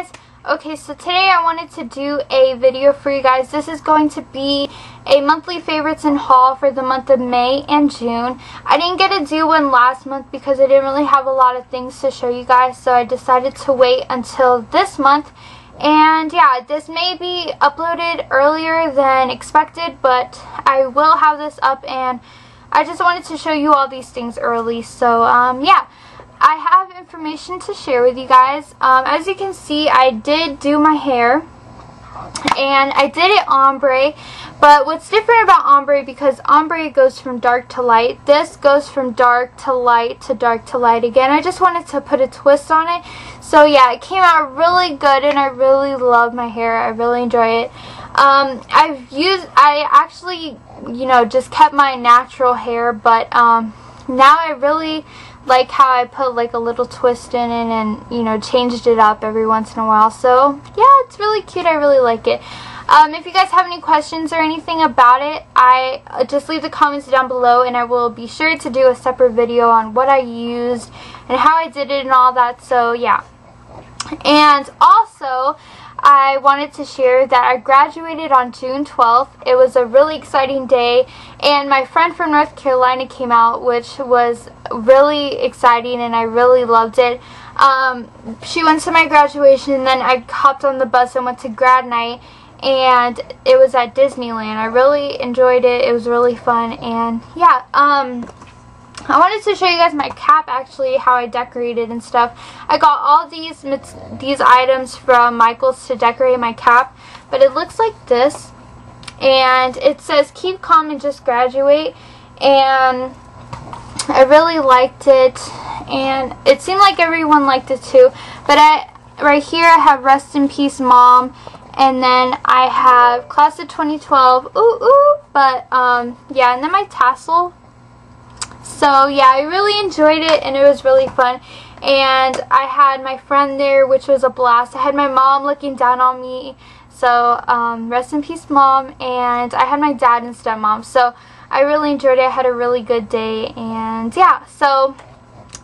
guys. Okay, so today I wanted to do a video for you guys. This is going to be a monthly favorites and haul for the month of May and June. I didn't get to do one last month because I didn't really have a lot of things to show you guys, so I decided to wait until this month. And yeah, this may be uploaded earlier than expected, but I will have this up, and I just wanted to show you all these things early. So yeah, I have information to share with you guys. As you can see, I did do my hair, and I did it ombre. But what's different about ombre, because ombre goes from dark to light, this goes from dark to light to dark to light again. I just wanted to put a twist on it. So yeah, it came out really good, and I really love my hair. I really enjoy it. I actually, you know, just kept my natural hair, but now I really like how I put like a little twist in it and, you know, changed it up every once in a while. So yeah, it's really cute. I really like it. If you guys have any questions or anything about it, I just leave the comments down below, and I will be sure to do a separate video on what I used and how I did it and all that. So yeah. And also, I wanted to share that I graduated on June 12th. It was a really exciting day, and my friend from North Carolina came out, which was really exciting, and I really loved it. She went to my graduation, and then I hopped on the bus and went to grad night, and it was at Disneyland. I really enjoyed it. It was really fun, and yeah, I wanted to show you guys my cap, actually, how I decorated and stuff. I got all these items from Michaels to decorate my cap, but it looks like this, and it says "Keep calm and just graduate," and I really liked it, and it seemed like everyone liked it too. But right here I have "Rest in Peace, Mom," and then I have "Class of 2012, ooh ooh," but yeah, and then my tassel. So yeah, I really enjoyed it, and it was really fun, and I had my friend there, which was a blast. I had my mom looking down on me, so rest in peace, Mom, and I had my dad and stepmom, so I really enjoyed it. I had a really good day, and yeah, so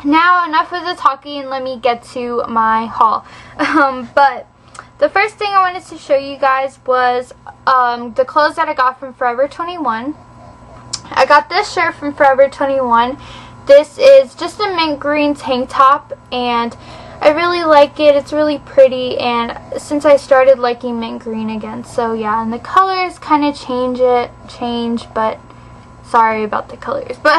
now enough of the talking, let me get to my haul. But the first thing I wanted to show you guys was the clothes that I got from Forever 21. I got this shirt from Forever 21. This is just a mint green tank top, and I really like it. It's really pretty, and since I started liking mint green again, so yeah. And the colors kind of change, but sorry about the colors. But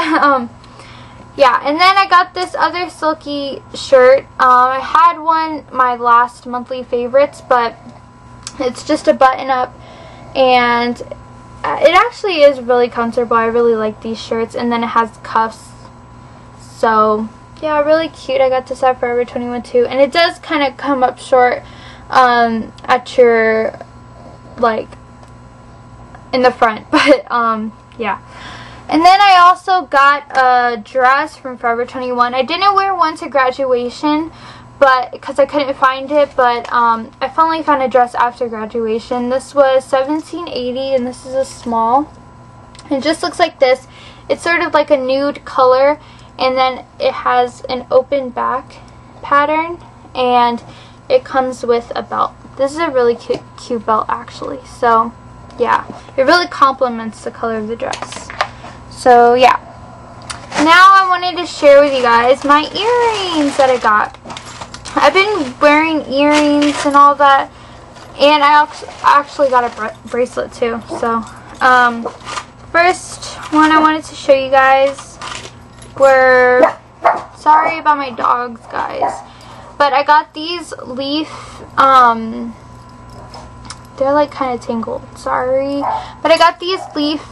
yeah, and then I got this other silky shirt. I had one my last monthly favorites, but it's just a button up, and it actually is really comfortable. I really like these shirts, and then it has cuffs, so yeah, really cute. I got this at Forever 21 too, and it does kind of come up short at your, like, in the front, but yeah. And then I also got a dress from Forever 21. I didn't wear one to graduation, but because I couldn't find it, but I finally found a dress after graduation. This was $17.80, and this is a small. It just looks like this. It's sort of like a nude color, and then it has an open back pattern, and it comes with a belt. This is a really cute belt, actually. So yeah, it really complements the color of the dress. So yeah, now I wanted to share with you guys my earrings that I got. I've been wearing earrings and all that, and I actually got a bracelet too. So first one I wanted to show you guys were, sorry about my dogs, guys, but I got these leaf, they're like kind of tangled, sorry, but I got these leaf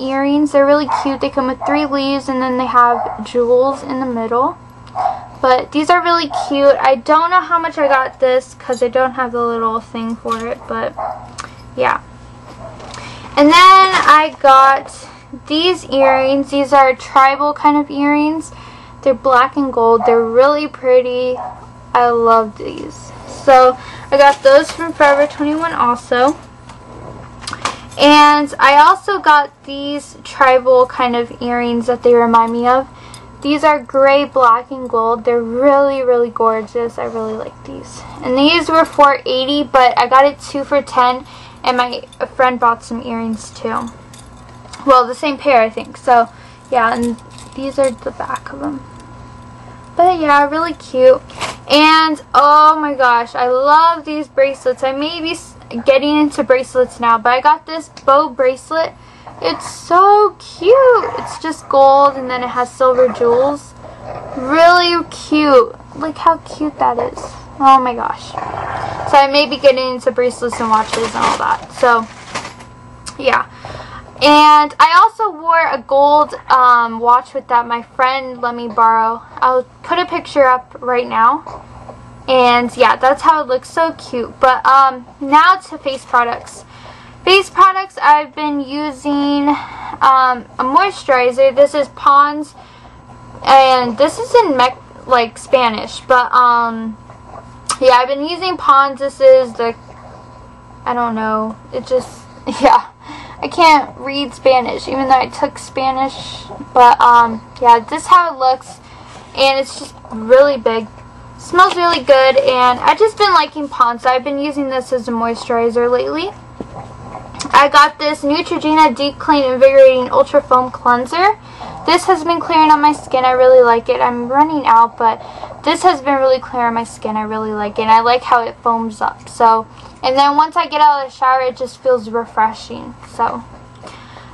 earrings. They're really cute. They come with 3 leaves, and then they have jewels in the middle. But these are really cute. I don't know how much I got this because I don't have the little thing for it, but yeah. And then I got these earrings. These are tribal kind of earrings. They're black and gold. They're really pretty. I love these. So I got those from Forever 21 also. And I also got these tribal kind of earrings that they remind me of. These are gray, black, and gold. They're really, really gorgeous. I really like these. And these were $4.80, but I got it 2 for $10, and my friend bought some earrings too. Well, the same pair, I think. So, yeah, and these are the back of them. But, yeah, really cute. And, oh my gosh, I love these bracelets. I may be getting into bracelets now, but I got this bow bracelet. It's so cute. It's just gold and then it has silver jewels. Really cute. Look how cute that is. Oh my gosh. So I may be getting into bracelets and watches and all that. So yeah. And I also wore a gold watch with that my friend let me borrow. I'll put a picture up right now. And yeah, that's how it looks. So cute. But now to face products. Face products, I've been using a moisturizer. This is Ponds, and this is in like Spanish, but yeah, I've been using Ponds. This is the, I don't know, it just, yeah, I can't read Spanish, even though I took Spanish, but yeah, this is how it looks, and it's just really big. Smells really good, and I've just been liking Ponds, so I've been using this as a moisturizer lately. I got this Neutrogena Deep Clean Invigorating Ultra Foam Cleanser. This has been clearing on my skin. I really like it. I'm running out, but this has been really clearing on my skin. I really like it. And I like how it foams up. So, and then once I get out of the shower, it just feels refreshing. So,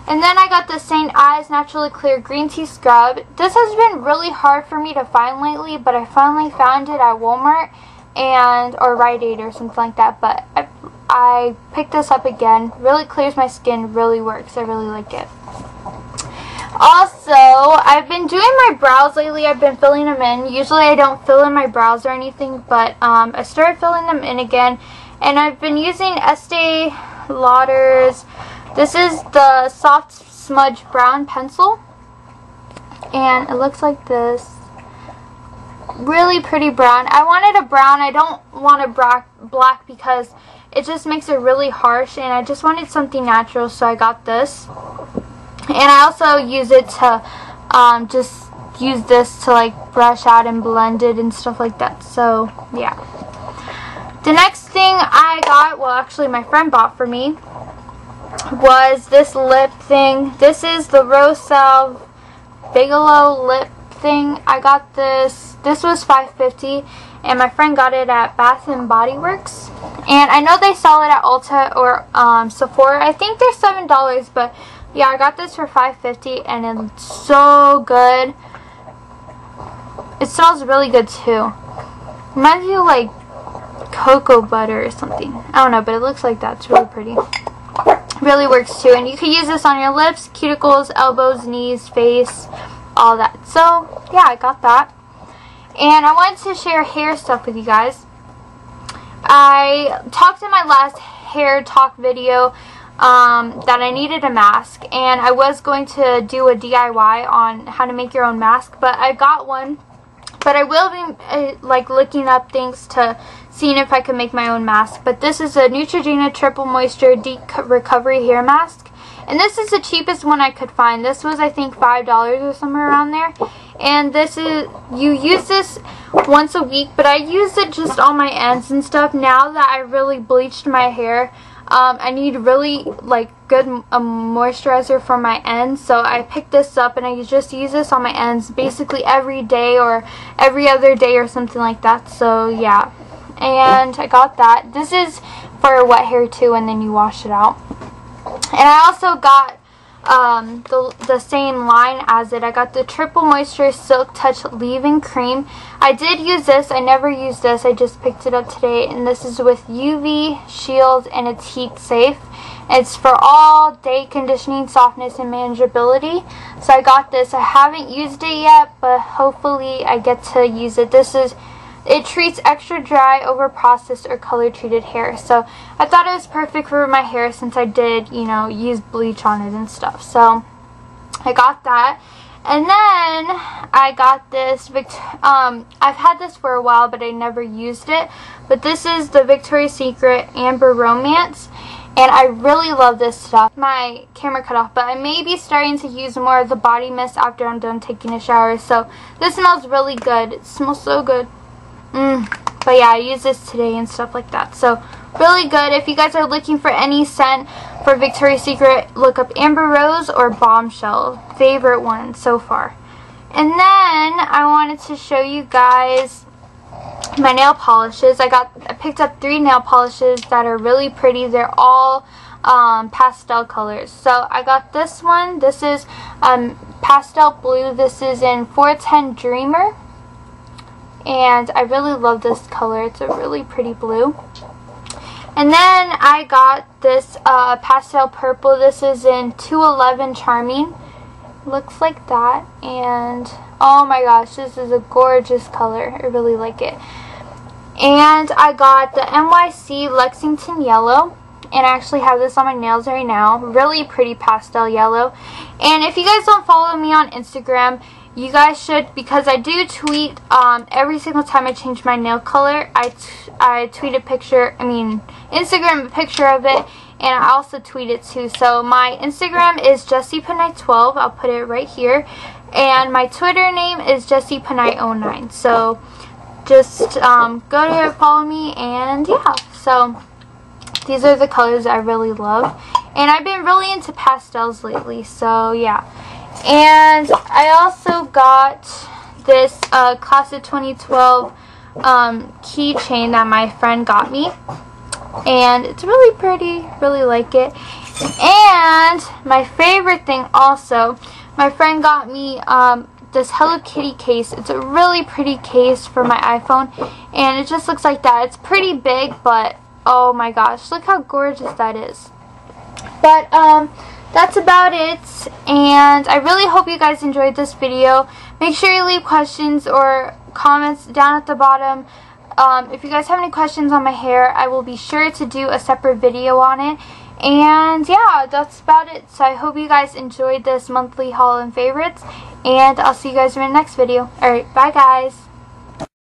and then I got the St. Ives Naturally Clear Green Tea Scrub. This has been really hard for me to find lately, but I finally found it at Walmart and or Rite Aid or something like that. But I picked this up again. Really clears my skin. Really works. I really like it. Also, I've been doing my brows lately. I've been filling them in. Usually I don't fill in my brows or anything, but I started filling them in again. And I've been using Estee Lauder's. This is the Soft Smudge Brown Pencil. And it looks like this. Really pretty brown. I wanted a brown. I don't want a black because it just makes it really harsh, and I just wanted something natural, so I got this. And I also use it to just use this to like brush out and blend it and stuff like that. So yeah, the next thing I got, well actually my friend bought for me, was this lip thing. This is the Rose Salve Bigelow lip thing. I got this. This was $5.50, and my friend got it at Bath and Body Works. And I know they sell it at Ulta or Sephora. I think they're $7, but yeah, I got this for $5.50, and it's so good. It smells really good too. Reminds me of like cocoa butter or something. I don't know, but it looks like that. It's really pretty. Really works too. And you can use this on your lips, cuticles, elbows, knees, face, all that. So yeah, I got that. And I wanted to share hair stuff with you guys. I talked in my last hair talk video that I needed a mask, and I was going to do a DIY on how to make your own mask, but I got one. But I will be like looking up things to seeing if I can make my own mask. But this is a Neutrogena Triple Moisture Deep Recovery Hair Mask. And this is the cheapest one I could find. This was, I think, $5 or somewhere around there. And this is, you use this once a week, but I use it just on my ends and stuff. Now that I really bleached my hair, I need really, like, good moisturizer for my ends. So I picked this up, and I just use this on my ends basically every day or every other day or something like that. So, yeah. And I got that. This is for wet hair, too, and then you wash it out. And I also got the same line as it. I got the Triple Moisture Silk Touch Leave-In Cream. I did use this. I never used this. I just picked it up today. And this is with UV Shield, and it's heat safe. It's for all day conditioning, softness, and manageability. So I got this. I haven't used it yet, but hopefully I get to use it. This is, it treats extra dry, over processed, or color treated hair. So I thought it was perfect for my hair since I did, you know, use bleach on it and stuff. So I got that. And then I got this, I've had this for a while, but I never used it. But this is the Victoria's Secret Amber Romance. And I really love this stuff. My camera cut off, but I may be starting to use more of the body mist after I'm done taking a shower. So this smells really good. It smells so good. But yeah, I use this today and stuff like that. So really good. If you guys are looking for any scent for Victoria's Secret, look up Amber Rose or Bombshell. Favorite one so far. And then I wanted to show you guys my nail polishes. I picked up 3 nail polishes that are really pretty. They're all pastel colors. So I got this one. This is pastel blue. This is in 410 Dreamer. And I really love this color. It's a really pretty blue. And then I got this pastel purple. This is in 211 Charming. Looks like that. And oh my gosh, this is a gorgeous color. I really like it. And I got the NYC Lexington Yellow. And I actually have this on my nails right now. Really pretty pastel yellow. And if you guys don't follow me on Instagram, you guys should, because I do tweet every single time I change my nail color. I tweet a picture, Instagram a picture of it, and I also tweet it too. So my Instagram is jessiepinay12. I'll put it right here. And my Twitter name is jessiepinay09. So just go there, follow me, and yeah. So these are the colors I really love. And I've been really into pastels lately, so yeah. And I also got this Class of 2012 keychain that my friend got me. And it's really pretty. Really like it. And my favorite thing also, my friend got me this Hello Kitty case. It's a really pretty case for my iPhone. And it just looks like that. It's pretty big, but oh my gosh. Look how gorgeous that is. But, that's about it, and I really hope you guys enjoyed this video. Make sure you leave questions or comments down at the bottom. If you guys have any questions on my hair, I will be sure to do a separate video on it. And yeah, that's about it. So I hope you guys enjoyed this monthly haul and favorites, and I'll see you guys in my next video. Alright, bye guys!